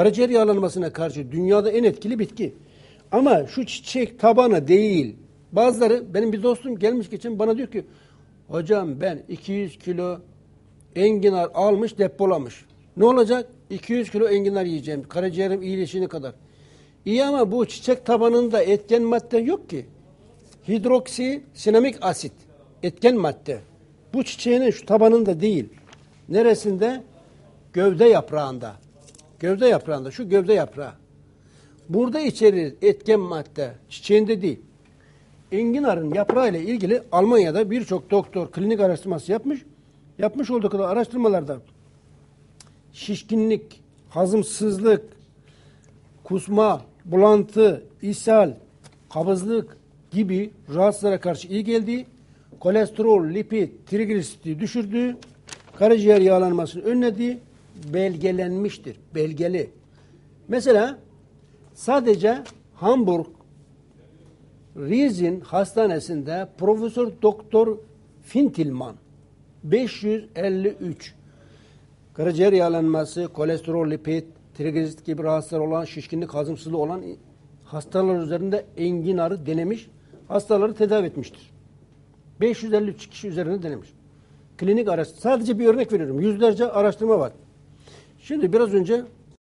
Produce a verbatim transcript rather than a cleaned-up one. karaciğer yağlanmasına karşı dünyada en etkili bitki. Ama şu çiçek tabana değil. Bazıları, benim bir dostum gelmiş geçen bana diyor ki, hocam ben iki yüz kilo enginar almış, depolamış. Ne olacak? iki yüz kilo enginar yiyeceğim. Karaciğerim iyileşene kadar. İyi ama bu çiçek tabanında etken madde yok ki. Hidroksi sinamik asit. Etken madde. Bu çiçeğinin şu tabanında değil. Neresinde? Gövde yaprağında. Gövde yaprağında. Şu gövde yaprağı. Burada içerir etken madde. Çiçeğinde değil. Enginar'ın yaprağı ile ilgili Almanya'da birçok doktor klinik araştırması yapmış. Yapmış oldukları araştırmalarda şişkinlik, hazımsızlık, kusma, bulantı, ishal, kabızlık gibi rahatsızlara karşı iyi geldiği, kolesterol, lipid, trigliseridi düşürdüğü, karaciğer yağlanmasını önlediği belgelenmiştir. Belgeli. Mesela sadece Hamburg Ries'in hastanesinde Profesör Doktor Fintilman beş yüz elli üç karaciğer yağlanması, kolesterol, lipid, trigliserit gibi rahatsızlar olan, şişkinlik, hazımsızlığı olan hastalar üzerinde enginarı denemiş, hastaları tedavi etmiştir. beş yüz elli üç kişi üzerinde denemiş. Klinik araştırma, sadece bir örnek veriyorum. Yüzlerce araştırma var. Şimdi biraz önce